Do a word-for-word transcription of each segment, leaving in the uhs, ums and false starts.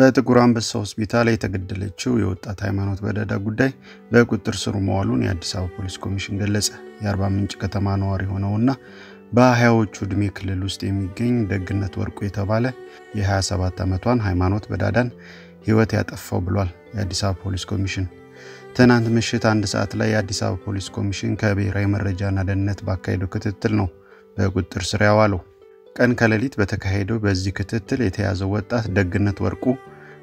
بيت قرآن بس هوسبيتالي تقدلت شو يوت هيمانوت بدادا قداي بكتر سرو معلون يأديس أو بوليس كوميشن دلسة ياربع من كتمانواري هنا ونا باهاو تشودميك للوستيمي جين دجنة ورقوي تباله يحاسب تمتوان هيمانوت بدادا هيوتي أتفاو بالوال يأديس أو بوليس كوميشن تناند مشيت عند ساعات لا يأديس أو بوليس كوميشن كبير ريم الرجال دنت باكيدو كتتلنو بكتر سريعوالو كان كالليت بتكهيدو بزيكتتل يتيازوات دجنة ورقو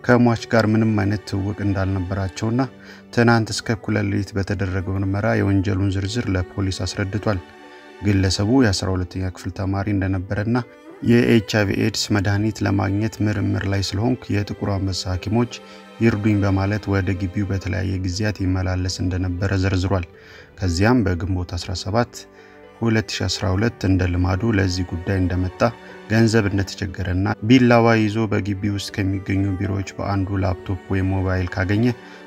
كمواش كار من مانت توك اندالنا براتشونا تنانتس ككلاليت بتدرجون مراي ونجلون زرزر لبوليس اسردتوال قل سبو ياسرولتي يكفل تمارين دنبرنا يا إتش آي في ايدز مدانيت لماغنيت مرمر لايسلهم يتقرا مس حكيموج يردوين بمالت ودغي بيو بتلايه غزيات يملالس اندنبر زرزروال كزيام بغموت سبعة عشر ሁለት ሺህ አስራ ሁለት እንደ ልማዱ ለዚህ ጉዳይ እንደመጣ ገንዘብ እንደተቸገረና ቢላዋ ይዞ በግቢ ውስጥ ከሚገኙ ቢሮዎች በአንዱ ላፕቶፕ ወይ ሞባይል ካገኘ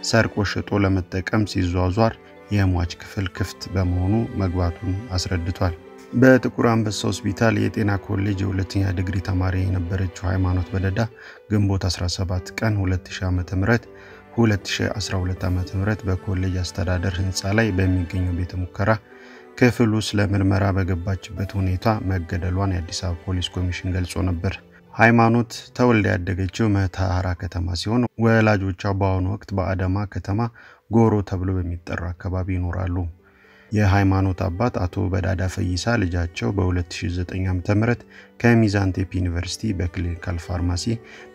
ሰርቆ ሸጦ ለመጠቀም ሲዟዟር የሟች ክፍል ክፍት በመሆኑ መግባቱን አስረድቷል። በጥቁር አንበሳ ሆስፒታል የጤና ኮሌጅ የሁለተኛ ዲግሪ ተማሪ የነበረችው ሃይማኖት በደዳ ግንቦት አስራ ሰባት ቀን ሁለት ሺህ ዓ.ም ሁለት ሺህ አስራ ሁለት ዓ.ም በኮሌጅ አስተዳደር ህንጻ ላይ በሚገኙ ቤተ ሙከራ ክፍል ውስጥ ለምርመራ በገባችበት ሁኔታ መገደሏን የአዲስ አበባ ፖሊስ ኮሚሽን ገልጾ ነበር። ሃይማኖት ተወልዳ ያደገችው መተሃራ ከተማ ሲሆን ወላጆቿ በአሁኑ ወቅት በአዳማ ከተማ ጎሮ ተብሎ በሚጠራ አካባቢ ይኖራሉ። የሃይማኖት አባት አቶ በዳዳ ፈይሳ ልጃቸው በ2009 ዓ.ም ከሚዛን ቴፒ ዩኒቨርሲቲ በክሊኒካል ፋርማሲ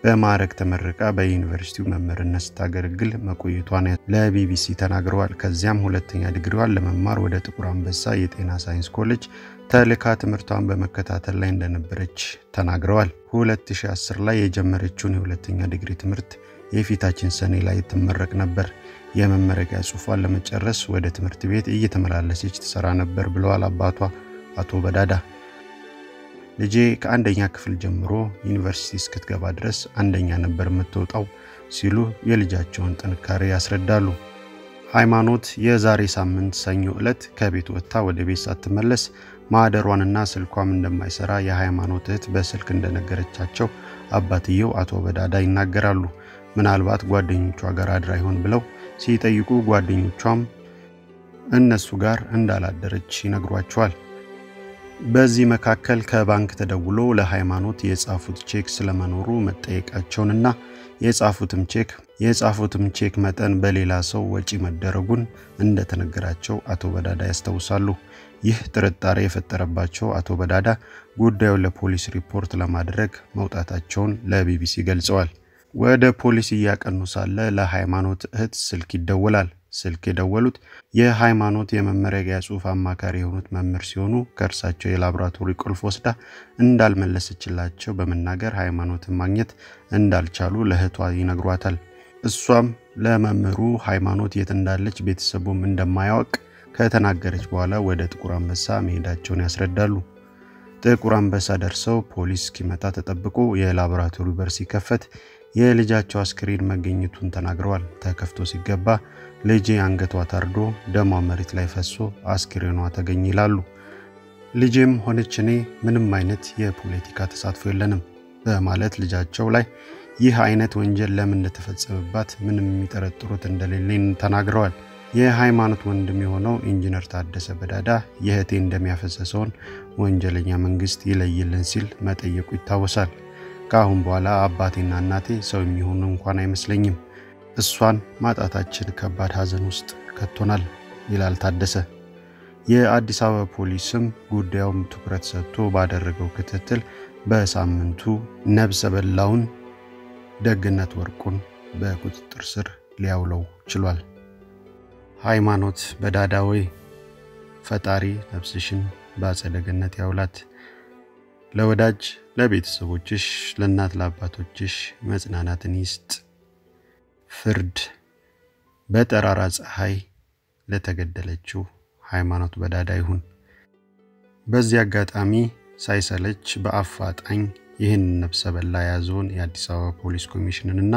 በማዕረግ ተመረቃ በዩኒቨርሲቲው መምህርነት ስታገለግል መቆየቷን ለቢቢሲ ተናግረዋል። ከዚያም ሁለተኛ ዲግሪዋን ለመማር ወደ ጥቁር አንበሳ የጤና ሳይንስ ኮሌጅ ተልካ ትምህርቷን በመከታተል ላይ እንደነበረች ተናግረዋል። ሁለት ሺህ አስር ላይ የጀመረችውን የሁለተኛ ዲግሪ ትምህርት የፊታችን ሰኔ ላይ ተመረቀ ነበር። የመመረቂያ ጽሑፏን ለመጨረስ ወደ ትምህርት ቤት እየተመላለሰች ተሰራ ነበር ብለዋል አባቷ አቶ በዳዳ። ልጄ ከአንደኛ ክፍል ጀምሮ ዩኒቨርሲቲ እስክትገባ ድረስ አንደኛ ነበር የምትወጣው ሲሉ የልጃቸውን ጥንካሬ ያስረዳሉ። ሃይማኖት የዛሬ ሳምንት ሰኞ ዕለት ከቤት ወጣ ወደ ቤት ሳትመለስ ማደሯንና ስልኳም እንደማይሰራ የሃይማኖት እህት በስልክ እንደነገረቻቸው አባትየው አቶ በዳዳ ይናገራሉ። ምናልባት ጓደኞቿ ጋር አድራ ይሆን ብለው ሲጠይቁ ጓደኞቿም እነሱ ጋር እንዳላደረች ይነግሯቸዋል። በዚህ መካከል ከባንክ ተደውሎ ለሃይማኖት የጻፉት ቼክ ስለመኖሩ መጠየቃቸውንና የጻፉትም ቼክ የጻፉትም ቼክ መጠን በሌላ ሰው ወጪ መደረጉን እንደተነገራቸው አቶ በዳዳ ያስተውሳሉ። ይህ ጥርጣሬ የፈጠረባቸው አቶ በዳዳ ጉዳዩን ለፖሊስ ሪፖርት ለማድረግ መውጣታቸውን ለቢቢሲ ገልጸዋል። ወደ ፖሊስ ያቀኑ ሳለ ለሃይማኖት እህት ስልክ ይደወላል። ስልክ የደወሉት የሃይማኖት የመመረቂያ ጽሑፍ አማካሪ የሆኑት መምህር ሲሆኑ ከርሳቸው የላብራቶሪ ቁልፍ ወስዳ እንዳልመለሰችላቸው በመናገር ሃይማኖትን ማግኘት እንዳልቻሉ ለእህቷ ይነግሯታል። እሷም ለመምህሩ ሃይማኖት የት እንዳለች ቤተሰቡም እንደማያውቅ ከተናገረች በኋላ ወደ ጥቁር አንበሳ መሄዳቸውን ያስረዳሉ። ጥቁር አንበሳ ደርሰው ፖሊስ ኪመታ ተጠብቆ የላብራቶሪ በር ሲከፈት የልጃቸው አስክሬን መገኘቱን ተናግረዋል። ተከፍቶ ሲገባ ልጄ አንገቷ ታርዶ ደሟ መሬት ላይ ፈሶ አስክሬኗ ተገኘ ይላሉ። ልጄም ሆነች እኔ ምንም አይነት የፖለቲካ ተሳትፎ የለንም በማለት ልጃቸው ላይ ይህ አይነት ወንጀል ለምን እንደተፈጸመባት ምንም የሚጠረጥሩት እንደሌለ ተናግረዋል። የሃይማኖት ወንድም የሆነው ኢንጂነር ታደሰ በዳዳ የህቴ እንደሚያፈሰሰውን ወንጀለኛ መንግስት ይለይልን ሲል መጠየቁ ይታወሳል። ካሁን በኋላ አባቴና እናቴ ሰው የሚሆኑ እንኳን አይመስለኝም። እሷን ማጣታችን ከባድ ሀዘን ውስጥ ከቶናል ይላል ታደሰ። የአዲስ አበባ ፖሊስም ጉዳዩን ትኩረት ሰጥቶ ባደረገው ክትትል በሳምንቱ ነብሰ በላውን ደግነት ወርቁን በቁጥጥር ስር ሊያውለው ችሏል። ሃይማኖት በዳዳ ወይ ፈጣሪ ነፍስሽን በአጸደ ገነት ያውላት። ለወዳጅ ለቤተሰቦችሽ ለእናት ለአባቶችሽ መጽናናትን ይስጥ። ፍርድ በጠራራ ፀሐይ ለተገደለችው ሃይማኖት በዳዳ ይሁን። በዚህ አጋጣሚ ሳይሰለች በአፋጣኝ ይህን ነፍሰ በላ ያዞን የአዲስ አበባ ፖሊስ ኮሚሽንንና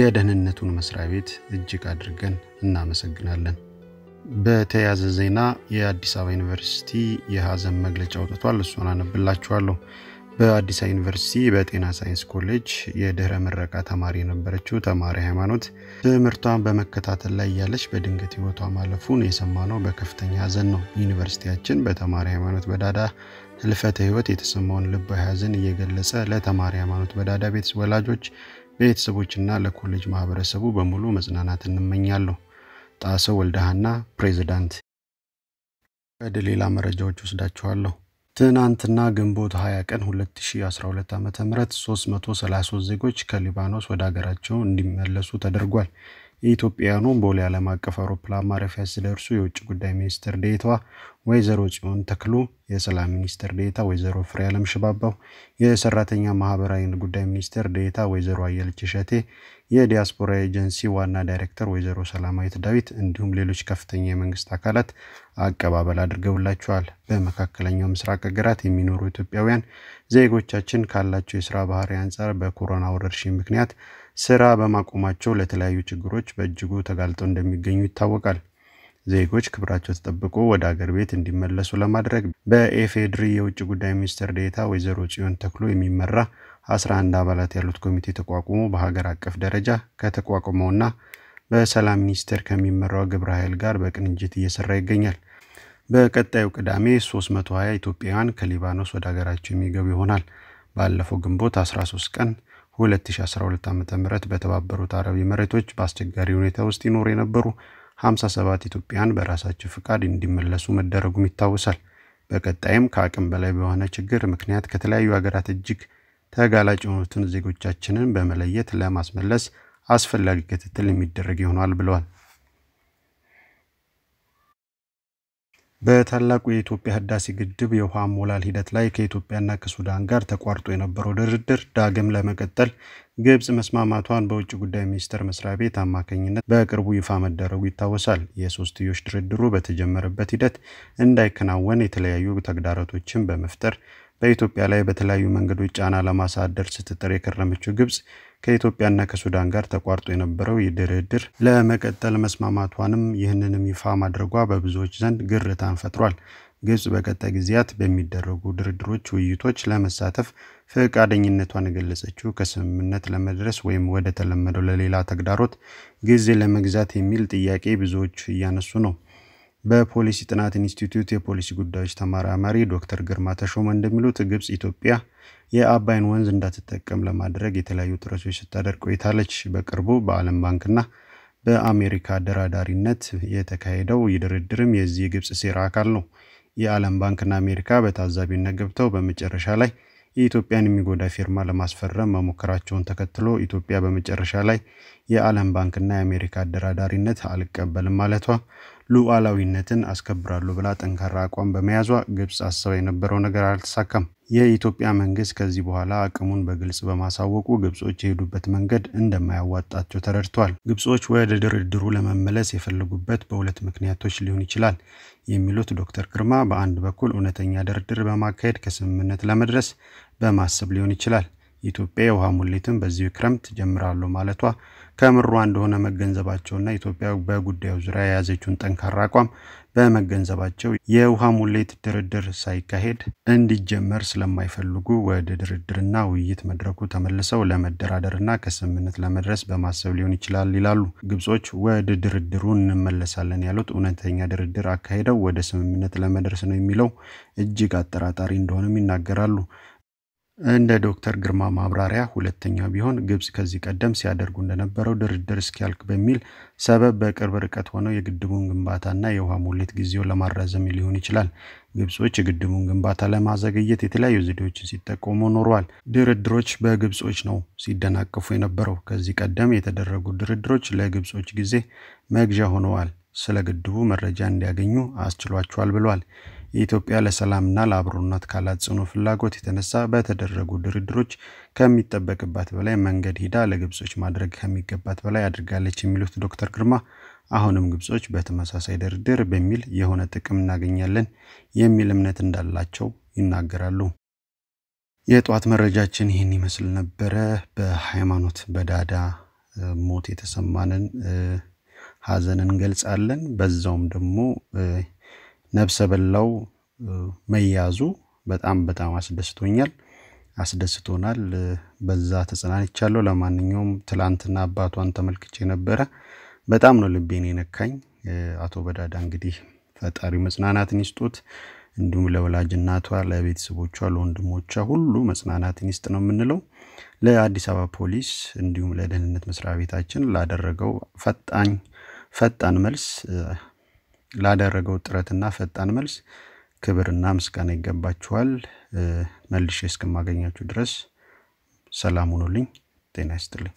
የደህንነቱን መስሪያ ቤት እጅግ አድርገን እናመሰግናለን። በተያዘ ዜና የአዲስ አበባ ዩኒቨርሲቲ የሐዘን መግለጫ አውጥቷል። እሱን አነብላችኋለሁ። በአዲስ ዩኒቨርሲቲ በጤና ሳይንስ ኮሌጅ የድህረ ምረቃ ተማሪ ነበርችው ተማሪ ሃይማኖት ትምህርቷን በመከታተል ላይ ያለች በድንገት ህይወቷ ማለፉን የሰማነው በከፍተኛ ሐዘን ነው። ዩኒቨርሲቲያችን በተማሪ ሃይማኖት በዳዳ ህልፈተ ህይወት የተሰማውን ልባዊ ሐዘን እየገለጸ ለተማሪ ሃይማኖት በዳዳ ቤት ወላጆች ቤተሰቦችና ለኮሌጅ ማህበረሰቡ በሙሉ መጽናናትን እንመኛለን። ጣሰው ወልደሃና ፕሬዝዳንት በደሌላ መረጃዎች ወስዳቸዋለሁ። ትናንትና ግንቦት ሃያ ቀን ሁለት ሺህ አስራ ሁለት ዓ.ም ሶስት መቶ ሰላሳ ሶስት ዜጎች ከሊባኖስ ወደ ሀገራቸው እንዲመለሱ ተደርጓል። ኢትዮጵያውያኑ ቦሌ ዓለም አቀፍ አውሮፕላን ማረፊያ ሲደርሱ የውጭ ጉዳይ ሚኒስትር ዴኤታ ወይዘሮ ጽዮን ተክሉ፣ የሰላም ሚኒስትር ዴኤታ ወይዘሮ ፍሬዓለም ሽባባው፣ የሰራተኛ ማህበራዊ ጉዳይ ሚኒስትር ዴኤታ ወይዘሮ አየለች እሸቴ፣ የዲያስፖራ ኤጀንሲ ዋና ዳይሬክተር ወይዘሮ ሰላማዊት ዳዊት እንዲሁም ሌሎች ከፍተኛ የመንግስት አካላት አቀባበል አድርገውላቸዋል። በመካከለኛው ምስራቅ ሀገራት የሚኖሩ ኢትዮጵያውያን ዜጎቻችን ካላቸው የሥራ ባህሪ አንፃር በኮሮና ወረርሽኝ ምክንያት ስራ በማቆማቸው ለተለያዩ ችግሮች በእጅጉ ተጋልጠው እንደሚገኙ ይታወቃል። ዜጎች ክብራቸው ተጠብቆ ወደ ሀገር ቤት እንዲመለሱ ለማድረግ በኤፌድሪ የውጭ ጉዳይ ሚኒስትር ዴኤታ ወይዘሮ ጽዮን ተክሎ የሚመራ አስራ አንድ አባላት ያሉት ኮሚቴ ተቋቁሞ በሀገር አቀፍ ደረጃ ከተቋቁመውና በሰላም ሚኒስቴር ከሚመራው ግብረ ኃይል ጋር በቅንጅት እየሰራ ይገኛል። በቀጣዩ ቅዳሜ ሶስት መቶ ሃያ ኢትዮጵያውያን ከሊባኖስ ወደ ሀገራቸው የሚገቡ ይሆናል። ባለፈው ግንቦት አስራ ሶስት ቀን ሁለት ሺህ አስራ ሁለት ዓ.ም በተባበሩት አረብ ኤሚሬቶች በአስቸጋሪ ሁኔታ ውስጥ ይኖሩ የነበሩ ሃምሳ ሰባት ኢትዮጵያውያን በራሳቸው ፍቃድ እንዲመለሱ መደረጉም ይታወሳል። በቀጣይም ከአቅም በላይ በሆነ ችግር ምክንያት ከተለያዩ ሀገራት እጅግ ተጋላጭ የሆኑትን ዜጎቻችንን በመለየት ለማስመለስ አስፈላጊ ክትትል የሚደረግ ይሆናል ብለዋል። በታላቁ የኢትዮጵያ ህዳሴ ግድብ የውሃ ሞላል ሂደት ላይ ከኢትዮጵያና ከሱዳን ጋር ተቋርጦ የነበረው ድርድር ዳግም ለመቀጠል ግብጽ መስማማቷን በውጭ ጉዳይ ሚኒስቴር መስሪያ ቤት አማካኝነት በቅርቡ ይፋ መደረጉ ይታወሳል። የሶስትዮሽ ድርድሩ በተጀመረበት ሂደት እንዳይከናወን የተለያዩ ተግዳሮቶችን በመፍጠር በኢትዮጵያ ላይ በተለያዩ መንገዶች ጫና ለማሳደር ስትጥር የከረመችው ግብጽ ከኢትዮጵያና ከሱዳን ጋር ተቋርጦ የነበረው የድርድር ለመቀጠል መስማማቷንም ይህንንም ይፋ ማድረጓ በብዙዎች ዘንድ ግርታን ፈጥሯል። ግብጽ በቀጣይ ጊዜያት በሚደረጉ ድርድሮች ውይይቶች ለመሳተፍ ፈቃደኝነቷን ገለጸችው ከስምምነት ለመድረስ ወይም ወደ ተለመደው ለሌላ ተግዳሮት ጊዜ ለመግዛት የሚል ጥያቄ ብዙዎች እያነሱ ነው። በፖሊሲ ጥናት ኢንስቲትዩት የፖሊሲ ጉዳዮች ተመራማሪ ዶክተር ግርማ ተሾመ እንደሚሉት ግብጽ ኢትዮጵያ የአባይን ወንዝ እንዳትጠቀም ለማድረግ የተለያዩ ጥረቶች ስታደርግ ቆይታለች። በቅርቡ በዓለም ባንክና በአሜሪካ አደራዳሪነት የተካሄደው ድርድርም የዚህ የግብጽ ሴራ አካል ነው። የዓለም ባንክና አሜሪካ በታዛቢነት ገብተው በመጨረሻ ላይ ኢትዮጵያን የሚጎዳ ፊርማ ለማስፈረም መሞከራቸውን ተከትሎ ኢትዮጵያ በመጨረሻ ላይ የዓለም ባንክና የአሜሪካ አደራዳሪነት አልቀበልም ማለቷ ሉዓላዊነትን አስከብራለሁ ብላ ጠንካራ አቋም በመያዟ ግብጽ አስባ የነበረው ነገር አልተሳካም። የኢትዮጵያ መንግስት ከዚህ በኋላ አቅሙን በግልጽ በማሳወቁ ግብጾች የሄዱበት መንገድ እንደማያዋጣቸው ተረድቷል። ግብጾች ወደ ድርድሩ ለመመለስ የፈለጉበት በሁለት ምክንያቶች ሊሆን ይችላል የሚሉት ዶክተር ግርማ በአንድ በኩል እውነተኛ ድርድር በማካሄድ ከስምምነት ለመድረስ በማሰብ ሊሆን ይችላል። ኢትዮጵያ የውሃ ሙሌትን በዚህ ክረምት ጀምራለሁ ማለቷ ከምሯ እንደሆነ መገንዘባቸውና ኢትዮጵያ በጉዳዩ ዙሪያ የያዘችውን ጠንካራ አቋም በመገንዘባቸው የውሃ ሙሌት ድርድር ሳይካሄድ እንዲጀመር ስለማይፈልጉ ወደ ድርድርና ውይይት መድረኩ ተመልሰው ለመደራደርና ከስምምነት ለመድረስ በማሰብ ሊሆን ይችላል ይላሉ። ግብጾች ወደ ድርድሩ እንመለሳለን ያሉት እውነተኛ ድርድር አካሄደው ወደ ስምምነት ለመድረስ ነው የሚለው እጅግ አጠራጣሪ እንደሆነም ይናገራሉ። እንደ ዶክተር ግርማ ማብራሪያ ሁለተኛው ቢሆን ግብጽ ከዚህ ቀደም ሲያደርጉ እንደነበረው ድርድር እስኪያልቅ በሚል ሰበብ በቅርብ ርቀት ሆነው የግድቡን ግንባታና የውሃ ሙሌት ጊዜውን ለማራዘም ሊሆን ይችላል። ግብጾች የግድቡን ግንባታ ለማዘግየት የተለያዩ ዘዴዎችን ሲጠቀሙ ኖረዋል። ድርድሮች በግብጾች ነው ሲደናቀፉ የነበረው። ከዚህ ቀደም የተደረጉ ድርድሮች ለግብጾች ጊዜ መግዣ ሆነዋል፣ ስለ ግድቡ መረጃ እንዲያገኙ አስችሏቸዋል ብለዋል። ኢትዮጵያ ለሰላምና ለአብሮነት ካላት ጽኑ ፍላጎት የተነሳ በተደረጉ ድርድሮች ከሚጠበቅባት በላይ መንገድ ሄዳ ለግብጾች ማድረግ ከሚገባት በላይ አድርጋለች የሚሉት ዶክተር ግርማ አሁንም ግብጾች በተመሳሳይ ድርድር በሚል የሆነ ጥቅም እናገኛለን የሚል እምነት እንዳላቸው ይናገራሉ። የጧት መረጃችን ይህን ይመስል ነበረ። በሃይማኖት በዳዳ ሞት የተሰማንን ሐዘን እንገልጻለን። በዛውም ደግሞ ነፍሰ በላው መያዙ በጣም በጣም አስደስቶኛል። አስደስቶናል በዛ ተጽናንቻለሁ ለማንኛውም ትላንትና አባቷን ተመልክቼ ነበር በጣም ነው ልቤን የነካኝ አቶ በዳዳ እንግዲህ ፈጣሪ መጽናናትን ይስጡት እንዱም ለወላጅናቷ ለቤተሰቦቿ ለወንድሞቿ ሁሉ መጽናናትን ይስጥ ነው የምንለው ለአዲስ አበባ ፖሊስ እንዲሁም ለደህንነት መስሪያ ቤታችን ላደረገው ፈጣን ፈጣን መልስ ላደረገው ጥረትና ፈጣን መልስ ክብርና ምስጋና ይገባቸዋል መልሽ እስከማገኛችሁ ድረስ ሰላም ሁኑልኝ ጤና ይስጥልኝ